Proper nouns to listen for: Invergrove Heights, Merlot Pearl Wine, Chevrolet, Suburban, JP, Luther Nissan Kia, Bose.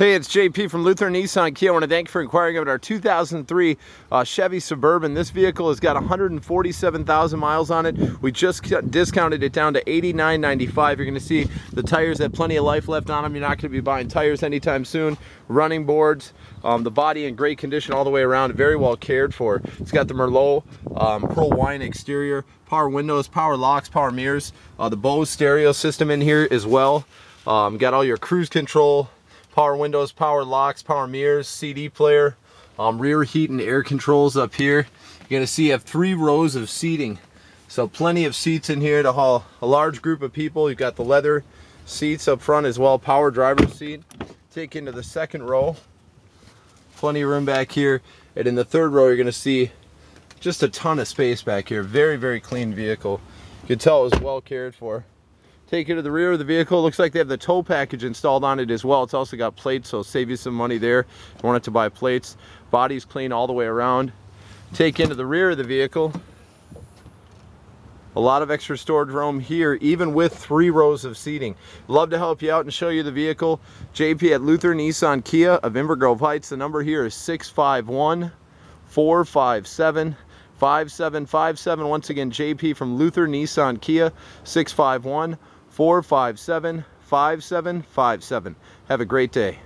Hey, it's JP from Luther Nissan Kia. I want to thank you for inquiring about our 2003 Chevy Suburban. This vehicle has got 147,000 miles on it. We just discounted it down to $89.95. You're going to see the tires have plenty of life left on them. You're not going to be buying tires anytime soon. Running boards, the body in great condition all the way around. Very well cared for. It's got the Merlot Pearl Wine exterior, power windows, power locks, power mirrors. The Bose stereo system in here as well. Got all your cruise control, power windows, power locks, power mirrors, CD player, rear heat and air controls up here. You're going to see you have 3 rows of seating. So plenty of seats in here to haul a large group of people. You've got the leather seats up front as well, power driver's seat. Take into the second row. Plenty of room back here. And in the third row, you're going to see just a ton of space back here. Very, very clean vehicle. You can tell it was well cared for. Take it to the rear of the vehicle. Looks like they have the tow package installed on it as well. It's also got plates, so save you some money there. You want it to buy plates. Body's clean all the way around. Take into the rear of the vehicle. A lot of extra storage room here, even with 3 rows of seating. Love to help you out and show you the vehicle. JP at Luther Nissan Kia of Invergrove Heights. The number here is 651-457-5757. Once again, JP from Luther Nissan Kia, 651-457-5757. Have a great day.